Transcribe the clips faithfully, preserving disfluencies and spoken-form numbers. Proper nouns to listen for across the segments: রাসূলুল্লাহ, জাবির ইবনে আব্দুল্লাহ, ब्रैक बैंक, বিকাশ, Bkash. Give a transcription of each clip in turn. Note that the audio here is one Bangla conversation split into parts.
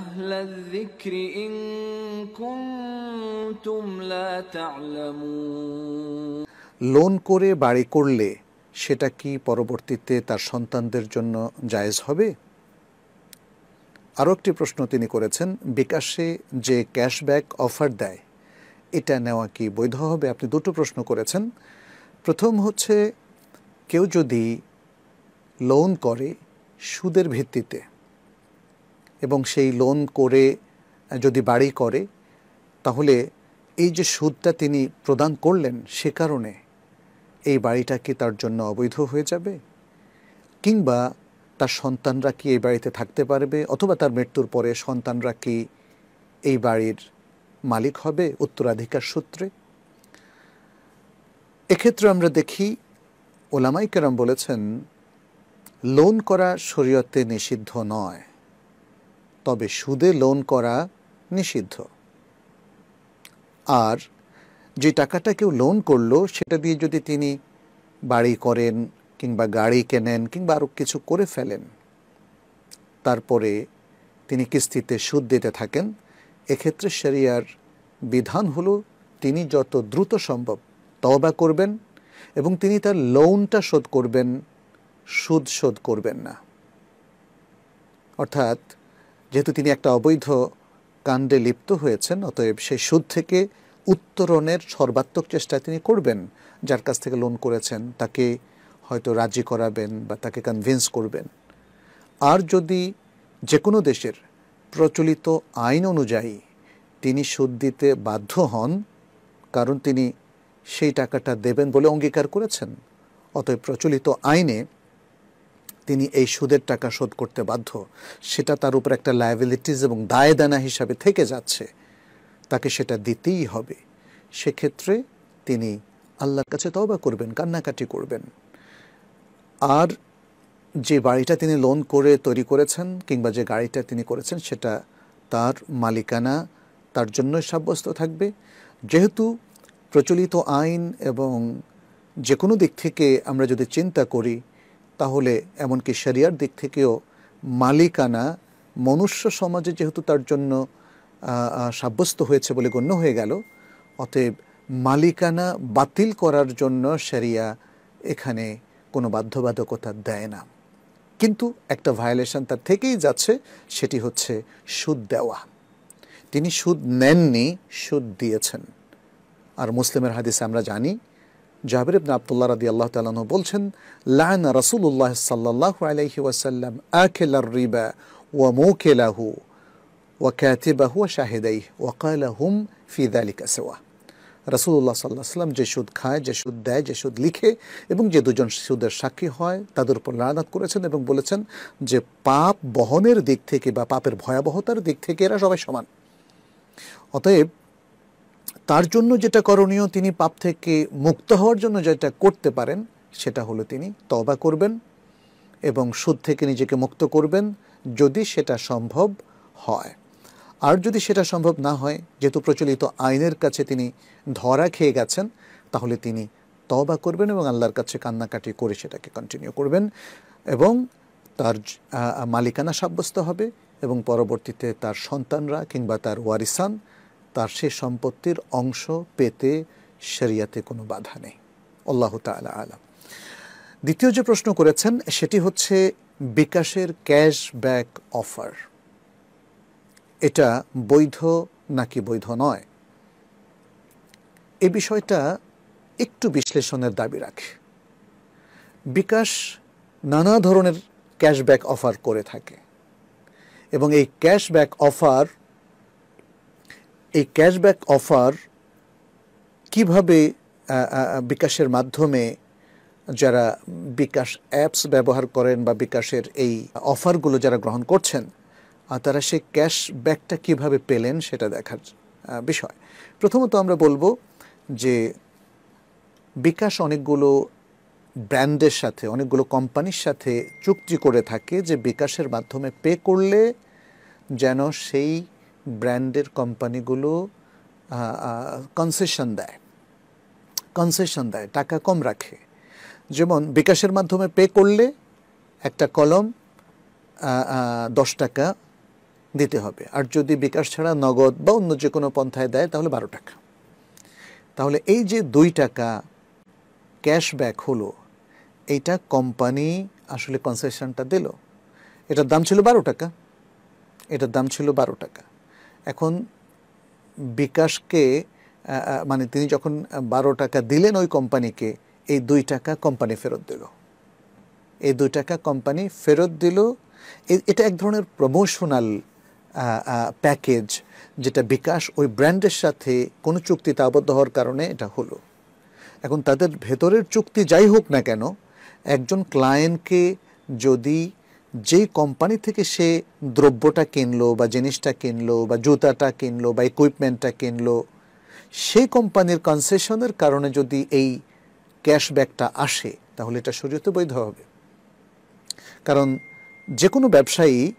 أهل الذكر إن كنتم لا تعلمون लोन करे बाड़ी करले सेटा कि परवर्तीते तार सन्तानदेर जन्य जायेज होबे। आरो एकटी प्रश्न तिनि करेछेन बिकाशे जे कैशबैक अफार देय एटा नेওয়া कि बैध होबे। आपनि दुटो प्रश्न करेछेन। प्रथम होच्छे केउ जदि लोन करे सूदेर भित्तिते एबं सेई लोन करे जदि बाड़ी करे ताहले एई जे सूदटा तिनि प्रदान करलेन से कारणे এই বাড়িটা কি তার জন্য অবৈধ হয়ে যাবে, কিংবা তার সন্তানরা কি এই বাড়িতে থাকতে পারবে, অথবা তার মৃত্যুর পরে সন্তানরা কি এই বাড়ির মালিক হবে উত্তরাধিকার সূত্রে। এক্ষেত্রে আমরা দেখি ওলামায়ে কেরাম বলেছেন লোন করা শরীয়তে নিষিদ্ধ নয়, তবে সুদে লোন করা নিষিদ্ধ। আর যে টাকাটা কেউ লোন করলো সেটা দিয়ে যদি তিনি বাড়ি করেন কিংবা গাড়ি কেনেন কিংবা আরও কিছু করে ফেলেন, তারপরে তিনি কিস্তিতে সুদ দিতে থাকেন, এক্ষেত্রে শরিয়ার বিধান হলো তিনি যত দ্রুত সম্ভব তওবা করবেন এবং তিনি তার লোনটা শোধ করবেন, সুদ শোধ করবেন না। অর্থাৎ যেহেতু তিনি একটা অবৈধ কাণ্ডে লিপ্ত হয়েছেন, অতএব সেই সুদ থেকে উত্তরণের সর্বাত্মক চেষ্টা তিনি করবেন। যার কাছ থেকে লোন করেছেন তাকে হয়তো রাজি করাবেন বা তাকে কনভিন্স করবেন। আর যদি যে কোনো দেশের প্রচলিত আইন অনুযায়ী তিনি সুদ দিতে বাধ্য হন, কারণ তিনি সেই টাকাটা দেবেন বলে অঙ্গীকার করেছেন, অতএব প্রচলিত আইনে তিনি এই সুদের টাকা শোধ করতে বাধ্য, সেটা তার উপর একটা লায়াবিলিটিস এবং দায় দানা হিসাবে থেকে যাচ্ছে, তাকে সেটা দিতেই হবে। সেক্ষেত্রে তিনি আল্লাহর কাছে তওবা করবেন, কান্নাকাটি করবেন। আর যে বাড়িটা তিনি লোন করে তৈরি করেছেন কিংবা যে গাড়িটা তিনি করেছেন সেটা তার মালিকানা, তার জন্য সাব্যস্ত থাকবে। যেহেতু প্রচলিত আইন এবং যে কোনো দিক থেকে আমরা যদি চিন্তা করি তাহলে এমনকি শরিয়ার দিক থেকেও মালিকানা মনুষ্য সমাজে যেহেতু তার জন্য সাব্যস্ত হয়েছে বলে গণ্য হয়ে গেল, অতএব মালিকানা বাতিল করার জন্য শরিয়া এখানে কোনো বাধ্যবাধকতা দেয় না। কিন্তু একটা ভায়োলেশন তার থেকেই যাচ্ছে, সেটি হচ্ছে সুদ দেওয়া। তিনি সুদ নেননি, সুদ দিয়েছেন। আর মুসলিমের হাদিসে আমরা জানি জাবির ইবনে আব্দুল্লাহ রাদিয়াল্লাহু তাআলা আনহু বলছেন লা'না রাসূলুল্লাহ সাল্লাল্লাহু আলাইহি ওয়াসাল্লাম আকিলার রিবা ওয়া মুকিলাহু ওয়াকাতিবাহু ওয়া শাহিদাইহি ওয়া ক্বালা হুম ফি যালিকা সাওয়া। রাসূলুল্লাহ সাল্লাল্লাহু আলাইহি ওয়াসাল্লাম যে সুদ খায়, যে সুদ দেয়, যে সুদ লিখে এবং যে দুজন সুদের সাক্ষী হয় তাদের উপর লানত করেছেন এবং বলেছেন যে পাপ বহনের দিক থেকে বা পাপের ভয়াবহতার দিক থেকে এরা সবাই সমান। অতএব তার জন্য যেটা করণীয়, তিনি পাপ থেকে মুক্ত হওয়ার জন্য যেটা করতে পারেন সেটা হলো তিনি তওবা করবেন এবং সুদ থেকে নিজেকে মুক্ত করবেন যদি সেটা সম্ভব হয়। আর যদি সেটা সম্ভব না হয়, যেহেতু প্রচলিত আইনের কাছে তিনি ধরা খেয়ে গেছেন, তাহলে তিনি তওবা করবেন এবং আল্লাহর কাছে কান্নাকাটি করে সেটাকে কন্টিনিউ করবেন এবং তার মালিকানা সাব্যস্ত হবে এবং পরবর্তীতে তার সন্তানরা কিংবা তার ওয়ারিসান তার সেই সম্পত্তির অংশ পেতে শরিয়াতে কোনো বাধা নেই। আল্লাহ তাআলা আলাম। দ্বিতীয় যে প্রশ্ন করেছেন সেটি হচ্ছে বিকাশের ক্যাশব্যাক অফার এটা বৈধ নাকি বৈধ নয়। এই বিষয়টা একটু বিশ্লেষণের দাবি রাখে। বিকাশ নানা ধরনের ক্যাশব্যাক অফার করে থাকে এবং এই ক্যাশব্যাক অফার এই ক্যাশব্যাক অফার কিভাবে বিকাশের মাধ্যমে যারা বিকাশ অ্যাপস ব্যবহার করেন বা বিকাশের এই অফারগুলো যারা গ্রহণ করছেন আর তারা সেই ক্যাশব্যাকটা কীভাবে পেলেন সেটা দেখার বিষয়। প্রথমত আমরা বলবো যে বিকাশ অনেকগুলো ব্র্যান্ডের সাথে, অনেকগুলো কোম্পানির সাথে চুক্তি করে থাকে যে বিকাশের মাধ্যমে পে করলে যেন সেই ব্র্যান্ডের কোম্পানিগুলো কনসেশন দেয় কনসেশন দেয় টাকা কম রাখে। যেমন বিকাশের মাধ্যমে পে করলে একটা কলম দশ টাকা दीते होबे और जदि बिकाश छाड़ा नगद बा अन्य जेकोनो पंथाय देय ताहले बारो टाका ताहले एई जे दुई टाका कैशबैक हलो एटा कोम्पानी आसले कन्सेशनटा दिलो एटार दाम छिलो बारो टाका एटार दाम छिलो बारो टाका एखन बिकाश के माने तिनि जखन बारो टाका दिलेन ओई कोम्पानीके एई दुई टाका कोम्पानी फेरत दिल एई दुई टाका कोम्पानी फेरत दिल एटा एक धरनेर प्रमोशनल पैकेज जेटा बिकाश ओई ब्रैंडेर साथे कोनो चुक्तिते आबद्ध होवार कारणे एटा हलो एखन तादेर भेतरेर चुक्ति जाई होक ना केन एकजन क्लायेंटके जदि जे कोम्पानी थेके से द्रव्यटा किनलो बा जिनिसटा किनलो बा जूताटा किनलो बा इक्विपमेंटटा किनलो से कोम्पानीर कन्सेशनेर कारणे जदि एई कैशबैकटा आसे ताहले एटा शरियते बैध होबे कारण जेकोनो व्यवसायी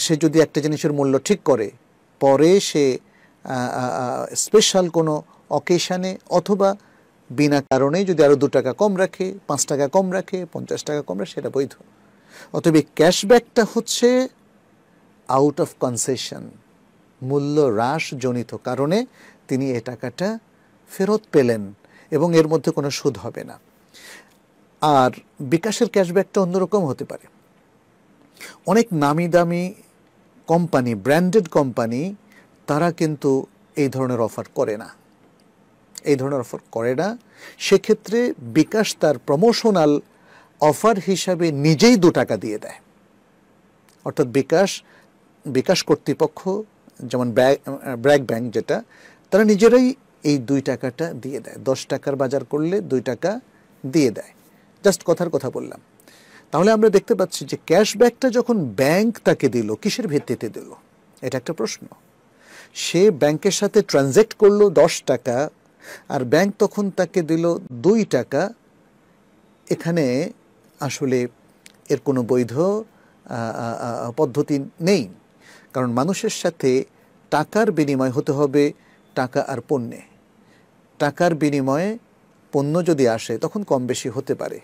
से जदि एकटा जिनिसेर मूल्य ठीक करे परे से स्पेशल कोनो अकेशने अथवा बिना कारणे जदि आरो दो टाका कम राखे पाँच टाका कम राखे पचास टाका कम राखे सेटा बैध अतएव कैशबैकटा होच्छे आउट अफ कन्सेशन मूल्य ह्रास जनित कारणे तिनि एई टाकाटा फेरत पेलेन एबं एर मध्ये कोनो सूद होबे ना आर बिकाशेर कैशबैकटा अन्यरकम होते पारे अनेक नामी दामी कोम्पानी ब्रैंडेड कोम्पानी तारा किन्तु एई धरनेर अफार करे ना एई धरनेर अफार करे ना सेई क्षेत्रे बिकाश तार प्रमोशनल अफार हिसाबे निजेई दो टाका दिए देय अर्थात बिकाश बिकाश कर्तृपक्ष जेमन ब्रैक बैंक जेटा तारा निजेराई एई दुई टाकाटा दिए देय दस टाकार बाजार करले दुई टाका दिए देय जस्ट कथार कथा बोल्लाम ताहले आमरा देखते पाচ্ছি যে ক্যাশব্যাকটা যখন ব্যাংক তাকে দিল কিসের ভিত্তিতে দিল এটা একটা প্রশ্न সে ব্যাংকের সাথে ট্রানজ্যাক্ট করলো দশ টাকা আর ব্যাংক তখন তাকে দিল দুই টাকা এখানে আসলে এর কোনো বৈধ পদ্ধতি নেই কারণ মানুষের সাথে টাকার বিনিময় হতে হবে টাকা আর পণ্যে টাকার বিনিময়ে পণ্য যদি আসে তখন কম বেশি হতে পারে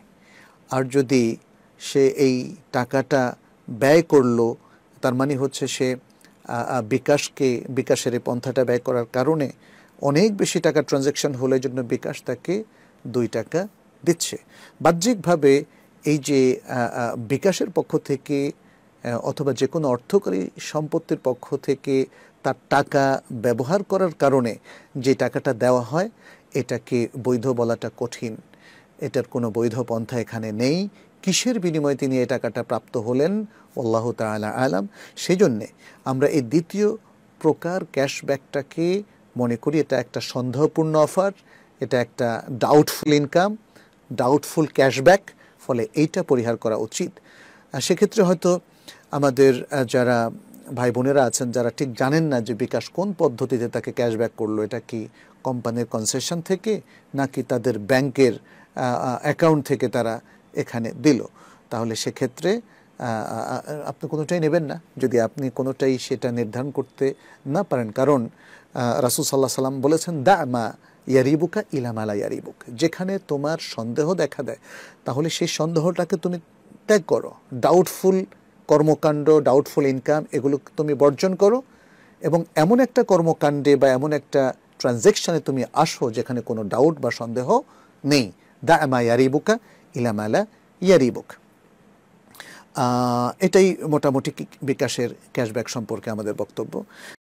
আর যদি से एई टाकाटा व्यय करलो तार माने होच्छे से बिकाश के बिकाशेर पंथाटा व्यय करार कारणे अनेक बेशी टाका ट्रांजेक्शन होले जोन्नो बिकाश ताके दुई टाका दिच्छे बाह्यिकभावे एई जे बिकाशेर पक्ष थेके अथवा जे कोनो अर्थकारी सम्पत्तिर पक्ष थेके तार टाका व्यवहार करार कारणे जे टाकाटा देवा हय एटाके बैध बलाटा कठिन एटार कोनो बैध पंथा एखाने नेई किसेर बिनिमये तिनि एई टाकाटा प्राप्त हलेन अल्लाहु ताआला आलम सेजन्य आमरा एई द्वितीय प्रकार कैशबैकटाके मने करि एटा एकटा सन्देहपूर्ण अफार एटा एकटा डाउटफुल इनकाम डाउटफुल कैशबैक फले एइटा परिहार करा उचित आर सेई क्षेत्रे हयतो आमादेर जारा भाई बोनेरा आछेन जारा ठीक जानेन ना जे बिकाश कोन पद्धतिते ताके कैशबैक करलो एटा कि कोम्पानिर कन्सेशन थेके नाकि तादेर बैंकेर अ্যাকাউন্ট थेके तारा एखाने दिलो ताहले से क्षेत्रे आपनि कोनोटाई नेबेन ना यदि आपनि कोनोटाई सेटा निर्धारण करते ना पारेन कारण रसूल सल्लल्लाहु आलैहि वसल्लम बोलेछेन दा मा यारिबुका इला मा ला यारिबुक जेखाने तोमार सन्देह देखा देय ताहले सेई सन्देहटाके तुमि त्याग करो डाउटफुल कर्मकाण्ड डाउटफुल इनकाम एगुलो तुमि बर्जन करो एबं एमन एकटा कर्मकाण्डे बा एमन एकटा ट्रांजेक्शने तुमि आसो जेखाने कोनो डाउट बा सन्देह नेई दा मा यारिबुका इलामाला यारिबुक एटाई मोटामुटी बिकाशेर कैशबैक सम्पर्के आमादेर बक्तब्य।